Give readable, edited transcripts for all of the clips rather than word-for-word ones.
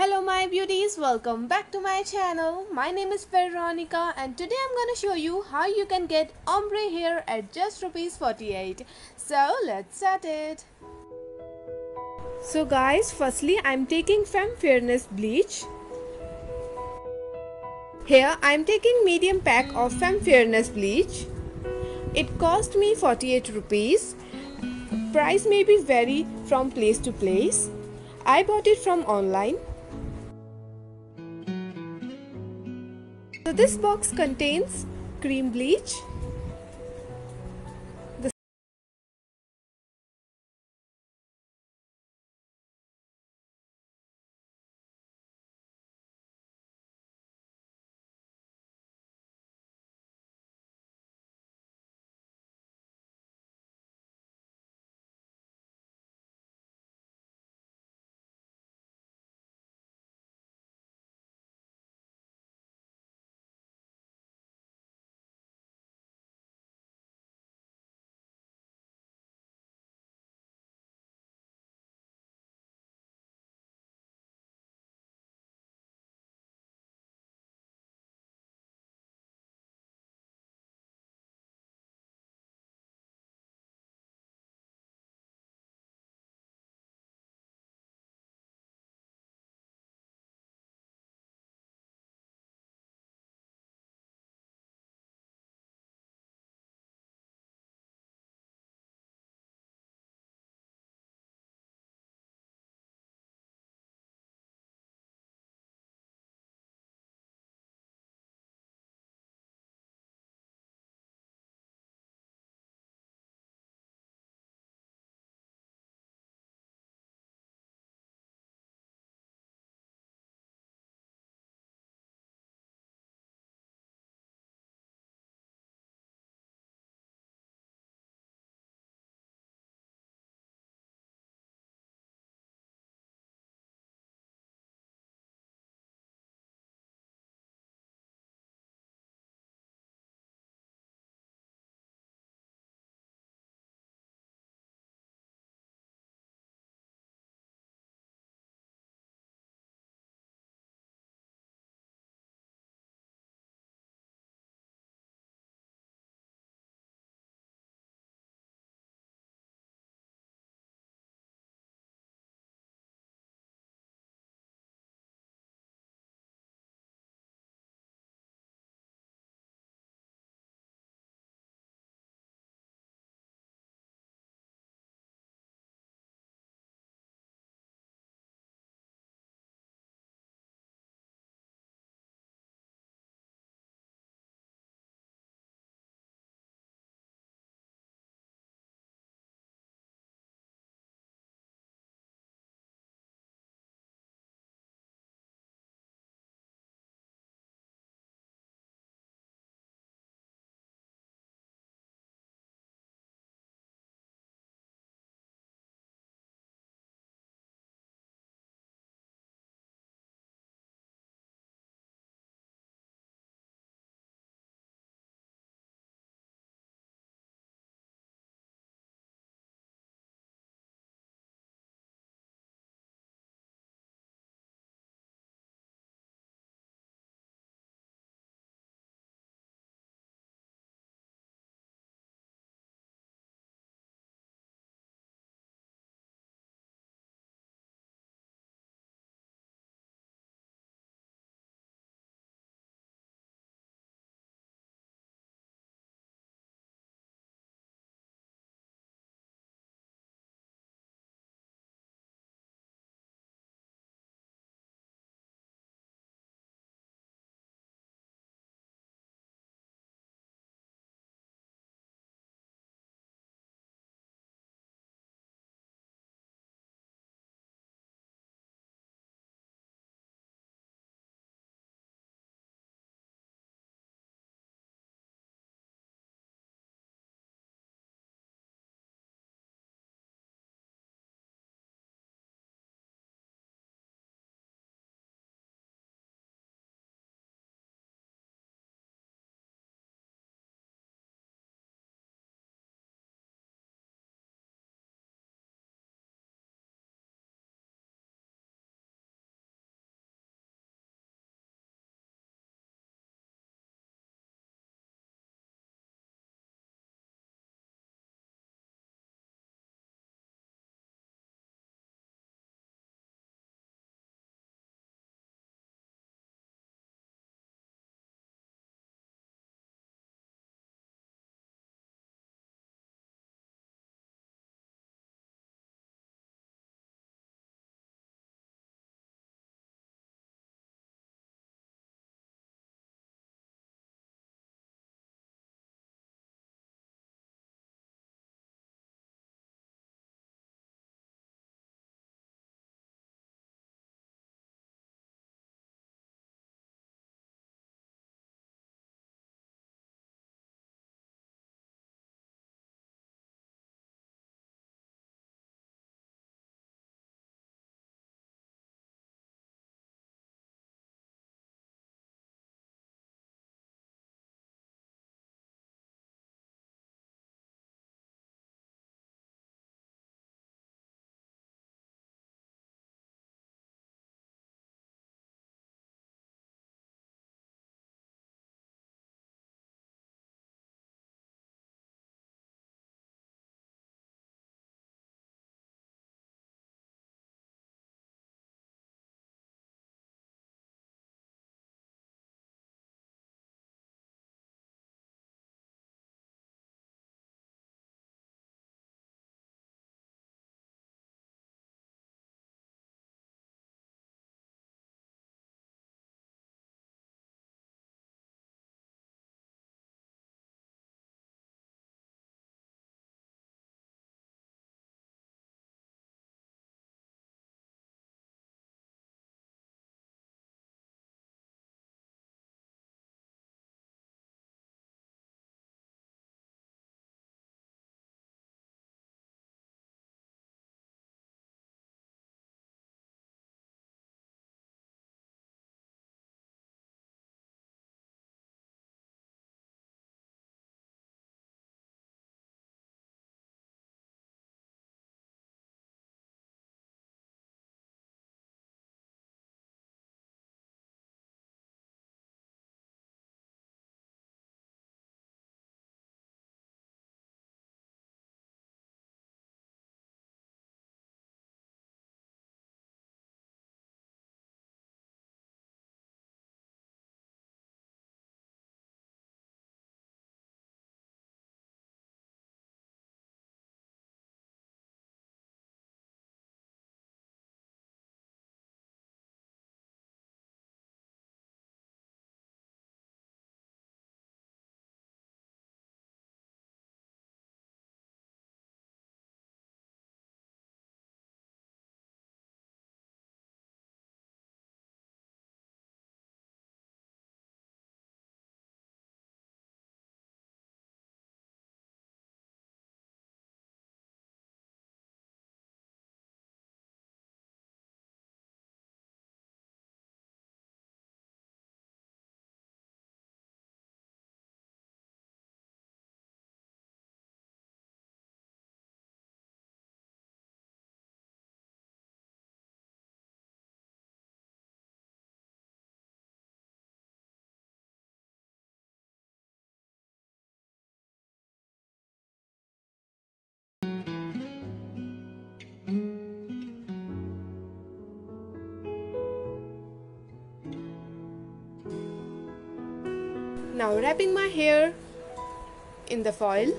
Hello my beauties, welcome back to my channel. My name is Veronica and today I'm gonna show you how you can get ombre hair at just ₹48. So let's start it. So guys, firstly I'm taking Femme Fairness bleach. Here I'm taking medium pack of Femme Fairness bleach. It cost me ₹48. Price may be vary from place to place. I bought it from online. So this box contains cream bleach, the Now wrapping my hair in the foil.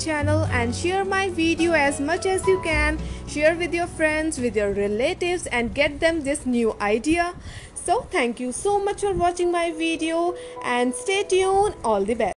channel and share my video as much as you can. Share with your friends, with your relatives, and get them this new idea. So thank you so much for watching my video and stay tuned. All the best.